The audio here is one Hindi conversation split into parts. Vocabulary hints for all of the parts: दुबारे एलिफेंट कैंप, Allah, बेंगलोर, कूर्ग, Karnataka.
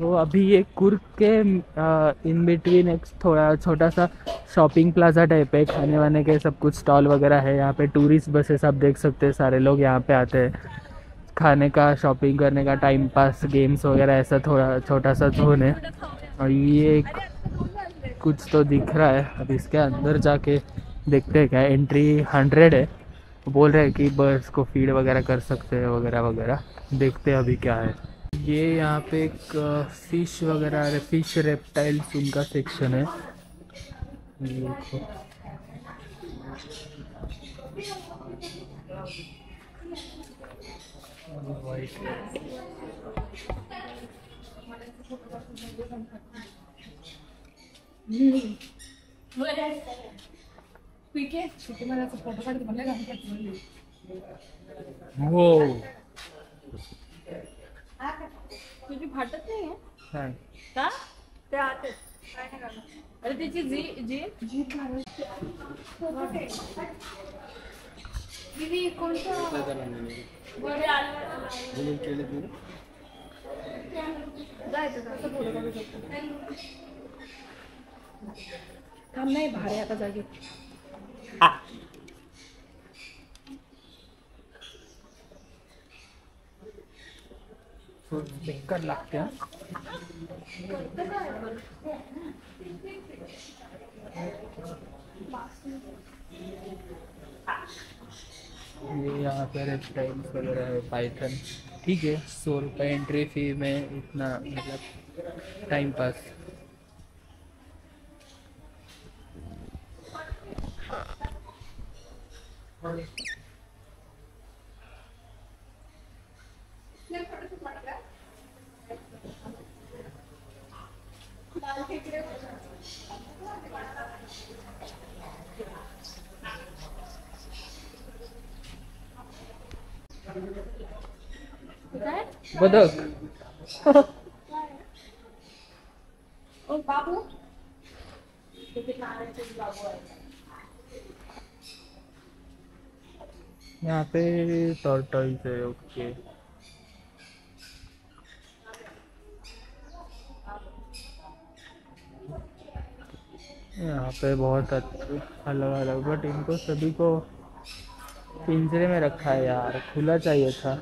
तो अभी ये कूर्ग के इन बिटवीन एक थोड़ा छोटा सा शॉपिंग प्लाजा टाइप है, खाने वाने के सब कुछ स्टॉल वगैरह है। यहाँ पे टूरिस्ट बसेस आप देख सकते हैं, सारे लोग यहाँ पे आते हैं खाने का, शॉपिंग करने का, टाइम पास, गेम्स वगैरह, ऐसा थोड़ा छोटा सा जोन है। और ये कुछ तो दिख रहा है, अब इसके अंदर जाके देखते हैं क्या। एंट्री 100 है, बोल रहे हैं कि बर्ड्स को फीड वगैरह कर सकते हैं वगैरह वगैरह, देखते हैं अभी क्या है। ये यहाँ पे एक फिश वगैरह, फिश रेप्टाइल्स उनका सेक्शन है। वो तुझी फाटत नाही आहे का ते आते काय नाही करणार। अरे त्याची जी जी जी फाटते दीदी कोणता बरे आले बोलून केले तू जायचं तसं बोलू करू शकतो काम नाही भाडे आता जागे बेकार लागते। ये यहाँ पर रेप्टाइल्स वगैरह है, पाइथन, ठीक है। 100 रुपये एंट्री फी में, इतना मतलब टाइम पास। बदक और बाबू यहाँ पे टॉर्टॉइस है। ओके यहाँ पे बहुत अच्छे अलग अलग, बट इनको सभी को पिंजरे में रखा है यार, खुला चाहिए था।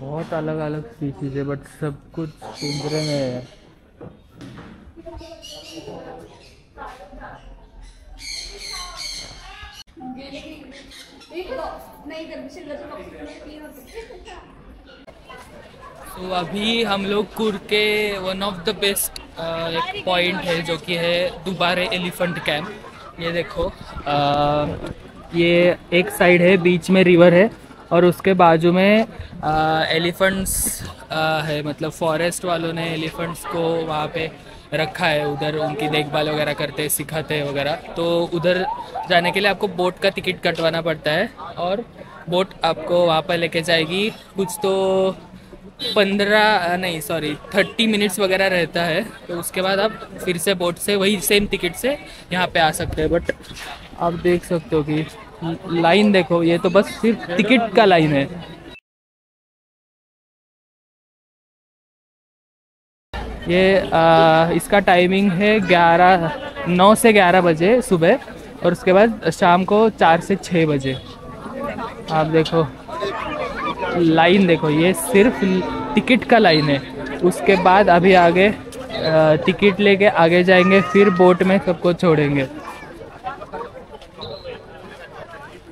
बहुत अलग अलग स्पीशीज है बट सब कुछ पिंजरे में है। तो अभी हम लोग कूर्ग के वन ऑफ द बेस्ट एक पॉइंट है जो कि है दुबारे एलिफेंट कैंप। ये देखो ये एक साइड है, बीच में रिवर है और उसके बाजू में एलिफेंट्स है, मतलब फॉरेस्ट वालों ने एलिफेंट्स को वहाँ पे रखा है, उधर उनकी देखभाल वगैरह करते सिखाते हैं वगैरह। तो उधर जाने के लिए आपको बोट का टिकट कटवाना पड़ता है और बोट आपको वहाँ पर लेके जाएगी। कुछ तो 30 मिनट्स वगैरह रहता है, तो उसके बाद आप फिर से बोट से वही सेम टिकट से यहाँ पे आ सकते हैं। बट आप देख सकते हो कि लाइन देखो, ये तो बस सिर्फ टिकट का लाइन है। ये इसका टाइमिंग है 9 से 11 बजे सुबह, और उसके बाद शाम को 4 से 6 बजे। आप देखो लाइन देखो, ये सिर्फ टिकट का लाइन है। उसके बाद अभी आगे टिकट लेके आगे जाएंगे, फिर बोट में सबको छोड़ेंगे।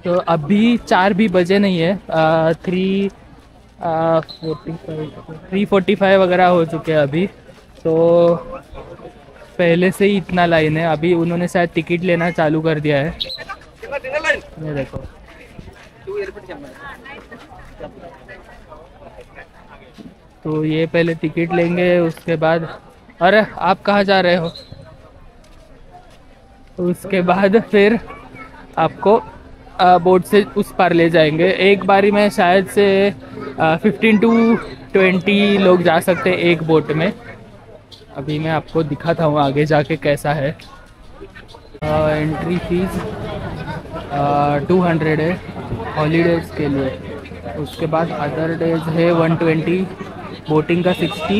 तो अभी 4 भी बजे नहीं है, 3:45 वगैरह हो चुके हैं अभी। तो पहले से ही इतना लाइन है, अभी उन्होंने शायद टिकट लेना चालू कर दिया है। ये देखो तो ये पहले टिकट लेंगे, उसके बाद अरे आप कहाँ जा रहे हो, उसके बाद फिर आपको बोट से उस पार ले जाएंगे। एक बारी में शायद से 15 to 20 लोग जा सकते हैं एक बोट में। अभी मैं आपको दिखाता हूँ आगे जाके कैसा है। एंट्री फीस 200 है हॉलीडेज़ के लिए। उसके बाद अदर डेज है 120, बोटिंग का 60,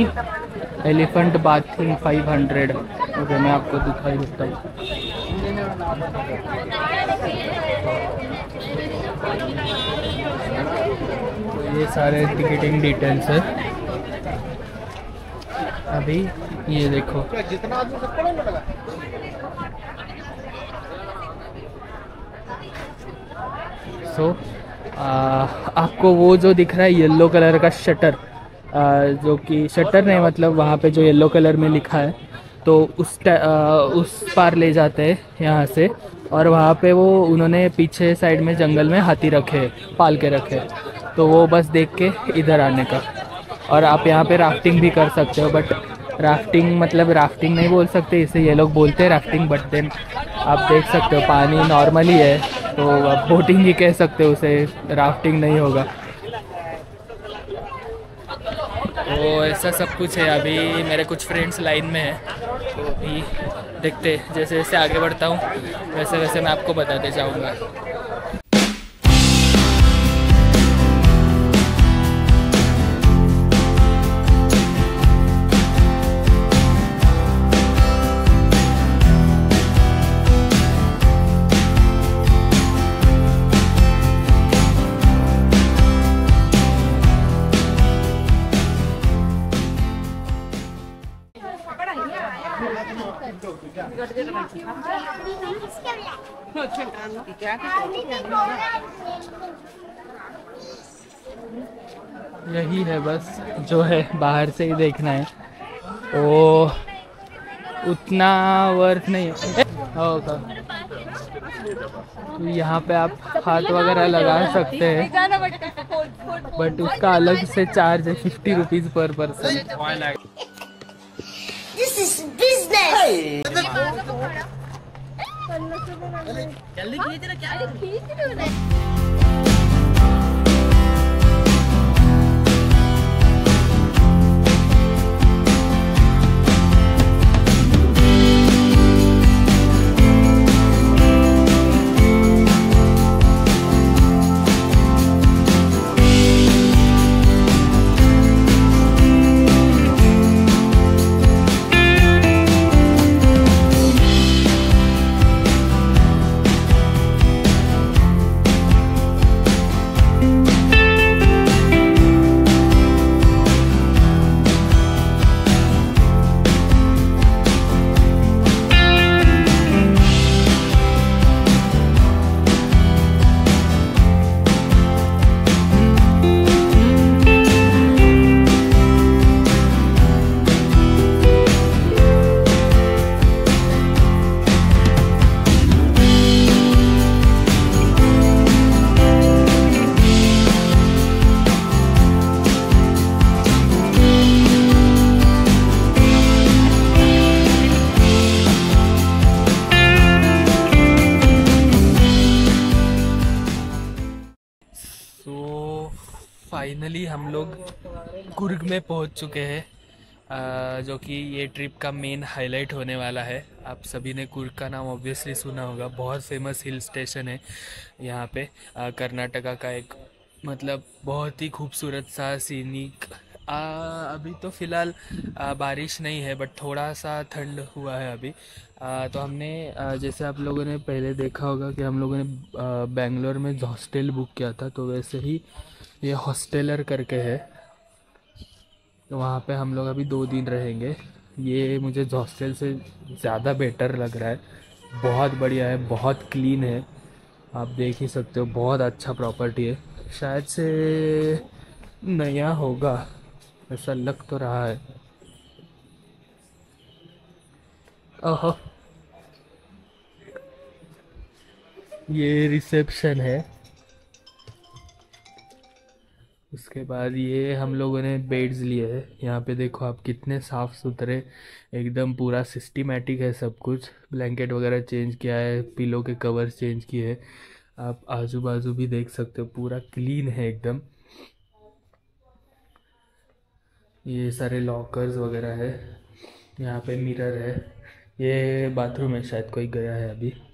एलिफेंट बाथिंग 500। ओके, मैं आपको दिखाई देता हूँ। ये सारे टिकटिंग डिटेल्स है। अभी ये देखो, सो आपको वो जो दिख रहा है येलो कलर का शटर, जो कि शटर नहीं, मतलब वहाँ पे जो येलो कलर में लिखा है, तो उस पार ले जाते हैं यहाँ से। और वहाँ पे वो उन्होंने पीछे साइड में जंगल में हाथी रखे, पाल के रखे, तो वो बस देख के इधर आने का। और आप यहाँ पे राफ्टिंग भी कर सकते हो, बट राफ्टिंग मतलब राफ्टिंग नहीं बोल सकते, इसे ये लोग बोलते हैं राफ्टिंग। बट देन आप देख सकते हो पानी नॉर्मली है, तो आप बोटिंग ही कह सकते हो उसे, राफ्टिंग नहीं होगा। तो ऐसा सब कुछ है। अभी मेरे कुछ फ्रेंड्स लाइन में हैं, तो अभी देखते, जैसे जैसे आगे बढ़ता हूँ वैसे वैसे मैं आपको बताते जाऊँगा। यही है बस जो है, बाहर से ही देखना है, वो उतना वर्थ नहीं है। तो यहाँ पे आप हाथ वगैरह लगा सकते हैं, बट उसका अलग से चार्ज है, 50 रुपीज पर पर्सन। जल्दी खींच रहा, क्या खींच रहा है? फाइनली हम लोग कूर्ग में पहुंच चुके हैं, जो कि ये ट्रिप का मेन हाईलाइट होने वाला है। आप सभी ने कूर्ग का नाम ऑब्वियसली सुना होगा, बहुत फेमस हिल स्टेशन है यहाँ पे, कर्नाटका का एक मतलब बहुत ही खूबसूरत सा सीनिक। अभी तो फ़िलहाल बारिश नहीं है, बट थोड़ा सा ठंड हुआ है अभी। तो हमने जैसे आप लोगों ने पहले देखा होगा कि हम लोगों ने बेंगलोर में हॉस्टल बुक किया था, तो वैसे ही ये हॉस्टेलर करके है, तो वहाँ पे हम लोग अभी 2 दिन रहेंगे। ये मुझे हॉस्टल से ज़्यादा बेटर लग रहा है, बहुत बढ़िया है, बहुत क्लीन है, आप देख ही सकते हो, बहुत अच्छा प्रॉपर्टी है, शायद से नया होगा, ऐसा लग तो रहा है। ओहो, ये रिसेप्शन है। उसके बाद ये हम लोगों ने बेड्स लिए हैं। यहाँ पे देखो आप, कितने साफ़ सुथरे, एकदम पूरा सिस्टमेटिक है सब कुछ। ब्लैंकेट वगैरह चेंज किया है, पिलो के कवर्स चेंज किए हैं, आप आजू बाजू भी देख सकते हो, पूरा क्लीन है एकदम। ये सारे लॉकर्स वगैरह है, यहाँ पे मिरर है, ये बाथरूम है, शायद कोई गया है अभी।